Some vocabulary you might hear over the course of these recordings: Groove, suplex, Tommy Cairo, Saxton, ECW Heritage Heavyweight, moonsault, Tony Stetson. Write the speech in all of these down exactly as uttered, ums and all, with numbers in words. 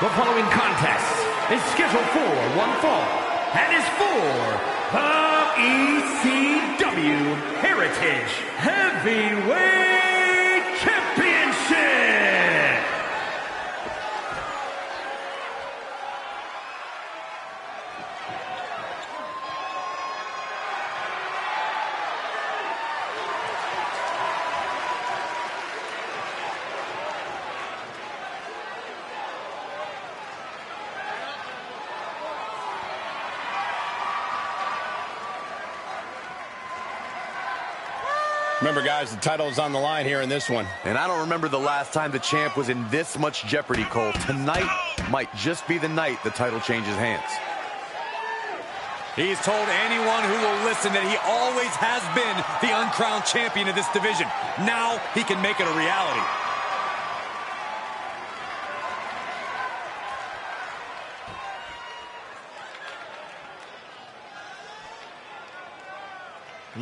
The following contest is scheduled for one fall and is for the E C W Heritage Heavyweight Championship. Remember, guys, the title is on the line here in this one. And I don't remember the last time the champ was in this much jeopardy, Cole. Tonight might just be the night the title changes hands. He's told anyone who will listen that he always has been the uncrowned champion of this division. Now he can make it a reality.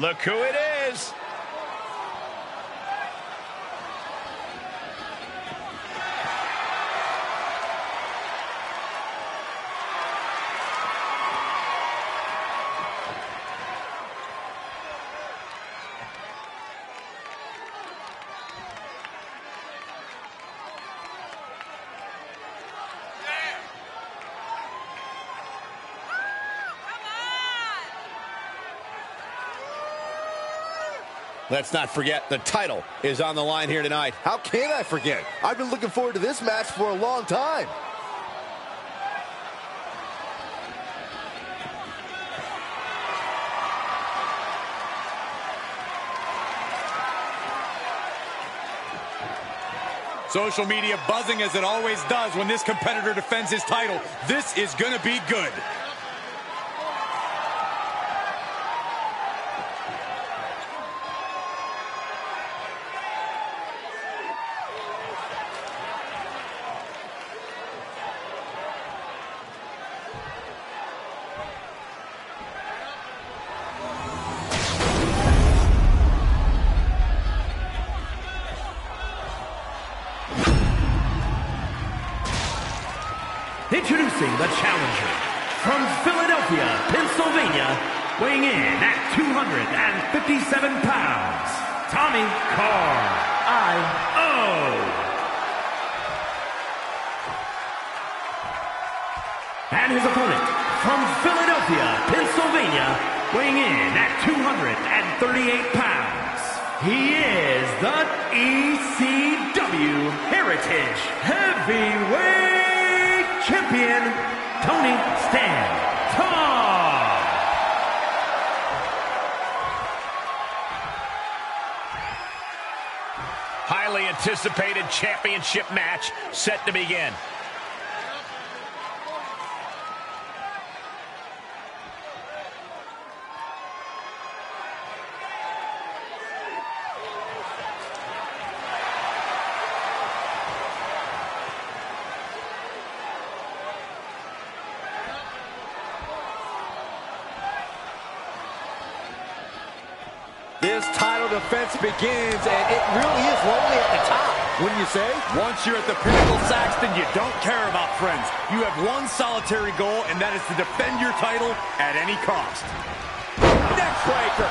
Look who it is. Let's not forget, the title is on the line here tonight. How can I forget? I've been looking forward to this match for a long time. Social media buzzing as it always does when this competitor defends his title. This is gonna be good. Introducing the challenger from Philadelphia, Pennsylvania, weighing in at two hundred fifty-seven pounds, Tommy Cairo. And his opponent from Philadelphia, Pennsylvania, weighing in at two hundred thirty-eight pounds, he is the E C W Heritage Heavyweight Champion, Tony Stetson. Highly anticipated championship match set to begin. This title defense begins, and it really is lonely at the top, wouldn't you say? Once you're at the pinnacle, Saxton, you don't care about friends. You have one solitary goal, and that is to defend your title at any cost. Neckbreaker.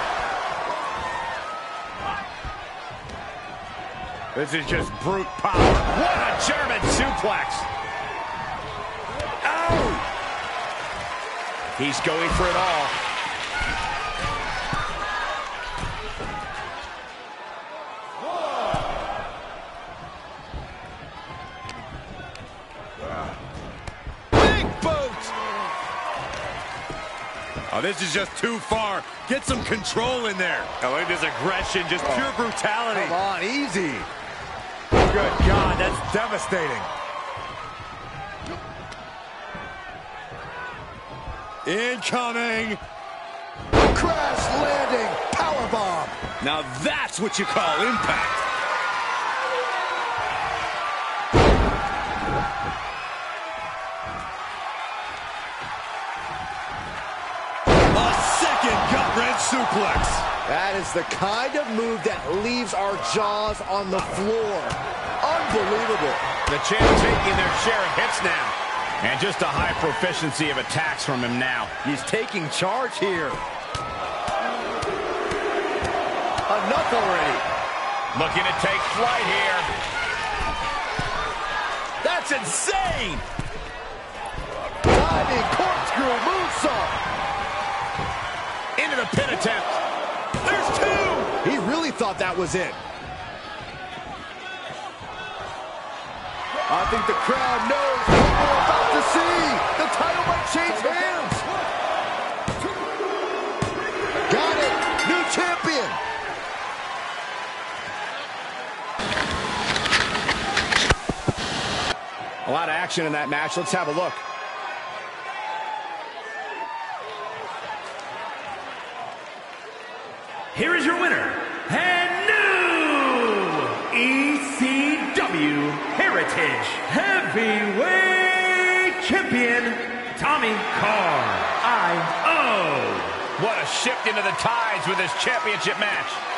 This is just brute power. What a German suplex. Ow! He's going for it all. Oh, this is just too far. Get some control in there. Oh, look at this aggression, just oh. Pure brutality. Come on, easy. Good God, that's devastating. Incoming. Crash landing, powerbomb. Now that's what you call impact. Suplex. That is the kind of move that leaves our jaws on the floor. Unbelievable. The champ taking their share of hits now. And just a high proficiency of attacks from him now. He's taking charge here. Enough already. Looking to take flight here. That's insane. Diving corkscrew moonsault. Into the pin attempt. There's two! He really thought that was it. I think the crowd knows what we're about to see. The title might change hands. Got it. New champion. A lot of action in that match. Let's have a look. Here is your winner, and new E C W Heritage Heavyweight Champion, Tommy Cairo. What a shift into the tides with this championship match.